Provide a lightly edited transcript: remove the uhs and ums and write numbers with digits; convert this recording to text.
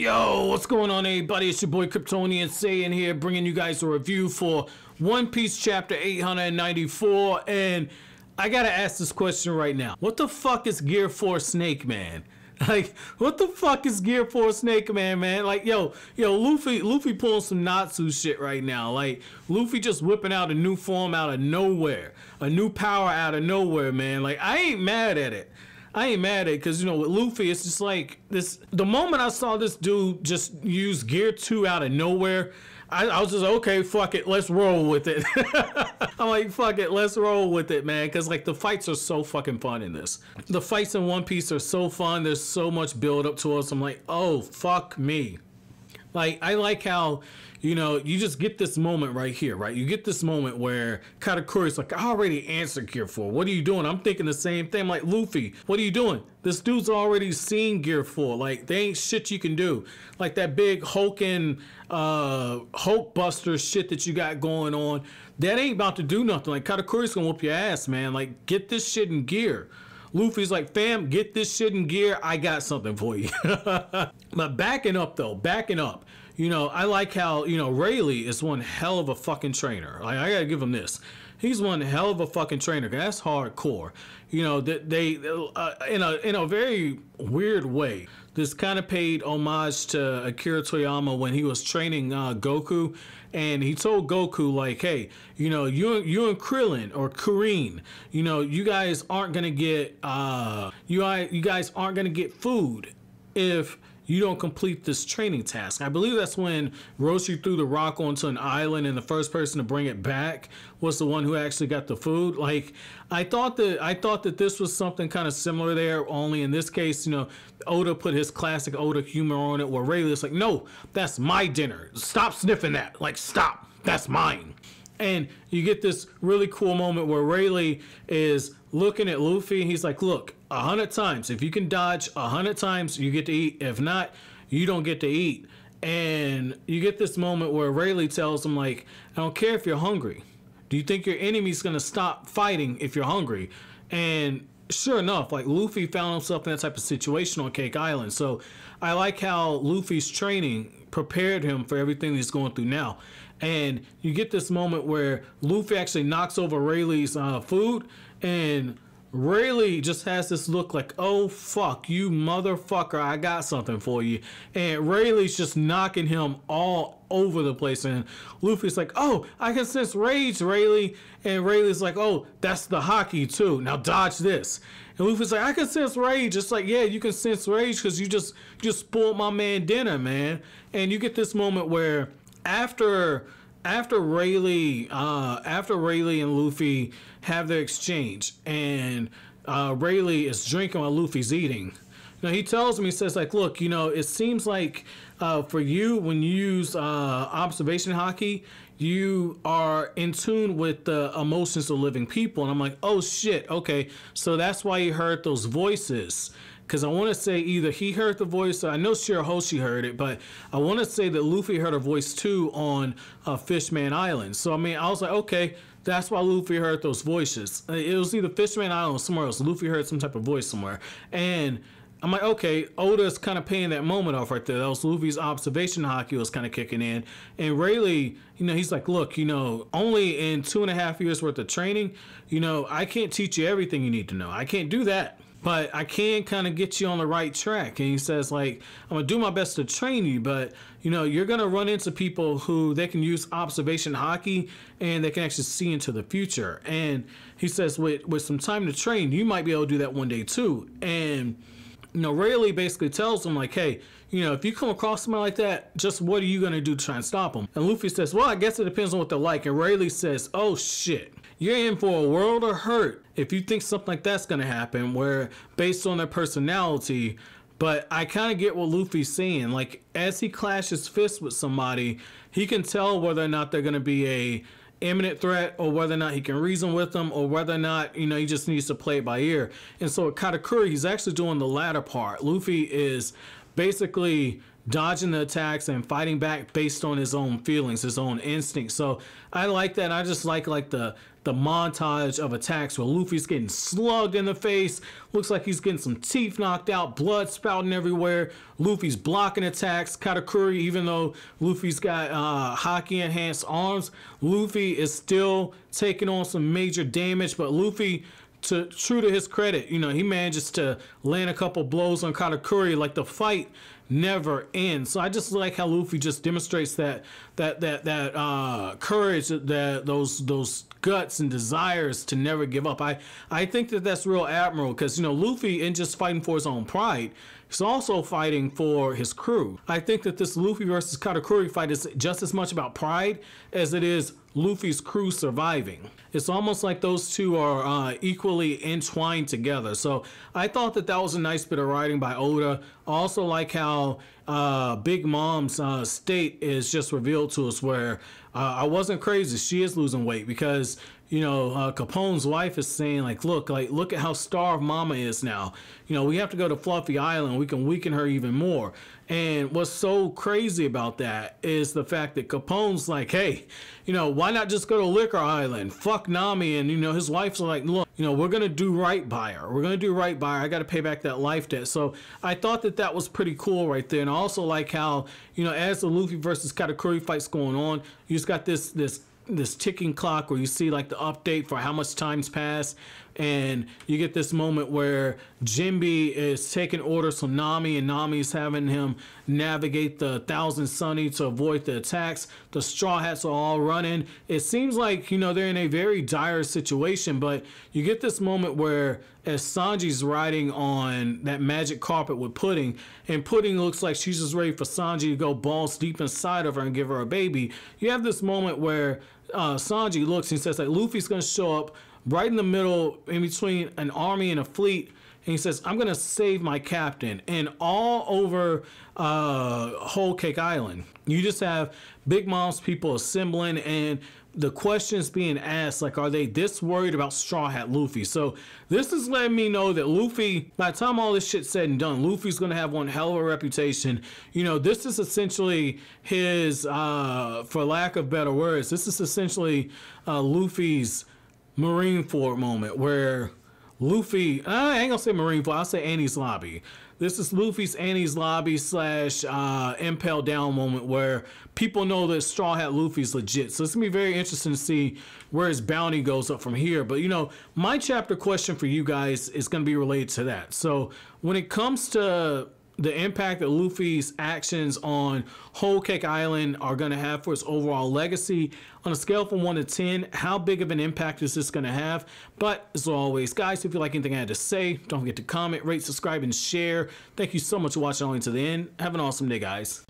Yo, what's going on, everybody? It's your boy Kryptonian Sayin' here, bringing you guys a review for One Piece chapter 894. And I gotta ask this question right now: what the fuck is Gear Fourth Snake Man? Like, what the fuck is Gear Fourth Snake Man, man? Like, yo, Luffy pulling some Natsu shit right now. Like, Luffy just whipping out a new form out of nowhere, a new power out of nowhere, man. Like, I ain't mad at it. I ain't mad at it, because, you know, with Luffy, it's just like this. The moment I saw this dude just use Gear 2 out of nowhere, I was just like, okay, fuck it, let's roll with it. I'm like, fuck it, let's roll with it, man. Because, like, the fights are so fucking fun in this. The fights in One Piece are so fun. There's so much build up to us. I'm like, oh, fuck me. Like, I like how, you know, you just get this moment right here, right? You get this moment where Katakuri's like, I already answered Gear 4. What are you doing? I'm thinking the same thing. I'm like, Luffy, what are you doing? This dude's already seen Gear 4. Like, there ain't shit you can do. Like, that big Hulk buster shit that you got going on, that ain't about to do nothing. Like, Katakuri's gonna whoop your ass, man. Like, get this shit in gear. Luffy's like, fam, get this shit in gear. I got something for you. But backing up, though, backing up. You know, I like how, you know, Rayleigh is one hell of a fucking trainer. Like, I gotta give him this. He's one hell of a fucking trainer. That's hardcore. You know, in a very weird way, this kind of paid homage to Akira Toriyama when he was training Goku, and he told Goku, like, hey, you know, you and Krillin or Krillin, you know, you guys aren't gonna get you guys aren't gonna get food if you don't complete this training task. I believe that's when Roshi threw the rock onto an island, and the first person to bring it back was the one who actually got the food. Like, I thought that this was something kind of similar there, only in this case, you know, Oda put his classic Oda humor on it, where Rayleigh's like, no, that's my dinner. Stop sniffing that. Like, stop. That's mine. And you get this really cool moment where Rayleigh is looking at Luffy, and he's like, look, 100 times. If you can dodge 100 times, you get to eat. If not, you don't get to eat. And you get this moment where Rayleigh tells him, like, I don't care if you're hungry. Do you think your enemy's going to stop fighting if you're hungry? And sure enough, like, Luffy found himself in that type of situation on Cake Island. So I like how Luffy's training prepared him for everything he's going through now. And you get this moment where Luffy actually knocks over Rayleigh's food, and Rayleigh just has this look like, oh, fuck, you motherfucker, I got something for you. And Rayleigh's just knocking him all over the place. And Luffy's like, oh, I can sense rage, Rayleigh. And Rayleigh's like, oh, that's the Haki, too. Now dodge this. And Luffy's like, I can sense rage. It's like, yeah, you can sense rage because you just spoiled my man dinner, man. And you get this moment where after Rayleigh and Luffy have their exchange, and Rayleigh is drinking while Luffy's eating. Now he tells him, he says, like, look, you know, it seems like for you, when you use observation haki, you are in tune with the emotions of living people. And I'm like, oh shit, okay. So that's why he heard those voices. Because I want to say either he heard the voice, or I know Shirahoshi heard it, but I want to say that Luffy heard a voice too on Fishman Island. So, I mean, I was like, okay, that's why Luffy heard those voices. It was either Fishman Island or somewhere else. Luffy heard some type of voice somewhere. And I'm like, okay, Oda's kind of paying that moment off right there. That was Luffy's observation haki was kind of kicking in. And Rayleigh, you know, he's like, look, you know, only in 2.5 years worth of training, you know, I can't teach you everything you need to know. I can't do that. But I can kind of get you on the right track. And he says, like, I'm going to do my best to train you, but, you know, you're going to run into people who they can use observation haki, and they can actually see into the future. And he says, with some time to train, you might be able to do that one day, too. And, you know, Rayleigh basically tells him, like, hey, you know, if you come across somebody like that, just what are you going to do to try and stop them? And Luffy says, well, I guess it depends on what they're like. And Rayleigh says, oh, shit. You're in for a world of hurt if you think something like that's going to happen, where based on their personality. But I kind of get what Luffy's saying. Like, as he clashes fists with somebody, he can tell whether or not they're going to be a imminent threat, or whether or not he can reason with them, or whether or not, you know, he just needs to play it by ear. And so at Katakuri, he's actually doing the latter part. Luffy is basically dodging the attacks and fighting back based on his own feelings, his own instincts. So I like that. I just like the montage of attacks where Luffy's getting slugged in the face. Looks like he's getting some teeth knocked out, blood spouting everywhere. Luffy's blocking attacks. Katakuri, even though Luffy's got Haki enhanced arms, Luffy is still taking on some major damage. But Luffy, true to his credit, you know, he manages to land a couple blows on Katakuri. Like, the fight never ends. So I just like how Luffy just demonstrates that courage, that those guts and desires to never give up. I think that that's real admirable, because, you know, Luffy isn't just fighting for his own pride, he's also fighting for his crew. I think that this Luffy versus Katakuri fight is just as much about pride as it is Luffy's crew surviving. It's almost like those two are equally entwined together. So I thought that that was a nice bit of writing by Oda. I also like how Big Mom's state is just revealed to us, where I wasn't crazy. She is losing weight because, you know, Capone's wife is saying, like, look at how starved Mama is now. You know, we have to go to Fluffy Island. We can weaken her even more. And what's so crazy about that is the fact that Capone's like, hey, you know, why not just go to Liqueur Island? Fuck Nami. And, you know, his wife's like, look, you know, we're going to do right by her. We're going to do right by her. I got to pay back that life debt. So I thought that that was pretty cool right there. And I also like how, you know, as the Luffy versus Katakuri fight's going on, you just got this ticking clock where you see, like, the update for how much time's passed, and you get this moment where Jimbei is taking orders from Nami, and Nami's having him navigate the Thousand Sunny to avoid the attacks. The Straw Hats are all running. It seems like, you know, they're in a very dire situation, but you get this moment where, as Sanji's riding on that magic carpet with Pudding, and Pudding looks like she's just ready for Sanji to go balls deep inside of her and give her a baby, you have this moment where Sanji looks and says, like, Luffy's going to show up right in the middle in between an army and a fleet, and he says, I'm going to save my captain. And all over Whole Cake Island, you just have Big Mom's people assembling, and the questions being asked, like, are they this worried about Straw Hat Luffy? So this is letting me know that Luffy, by the time all this shit's said and done, Luffy's gonna have one hell of a reputation. You know, this is essentially his, for lack of better words, this is essentially Luffy's Marineford moment, where Luffy, I ain't gonna say Marineford, I'll say Enies Lobby. This is Luffy's Enies Lobby slash Impel Down moment, where people know that Straw Hat Luffy's legit. So it's going to be very interesting to see where his bounty goes up from here. But, you know, my chapter question for you guys is going to be related to that. So when it comes to the impact that Luffy's actions on Whole Cake Island are going to have for his overall legacy, on a scale from 1 to 10, how big of an impact is this going to have? But as always, guys, if you like anything I had to say, don't forget to comment, rate, subscribe, and share. Thank you so much for watching all the way to the end. Have an awesome day, guys.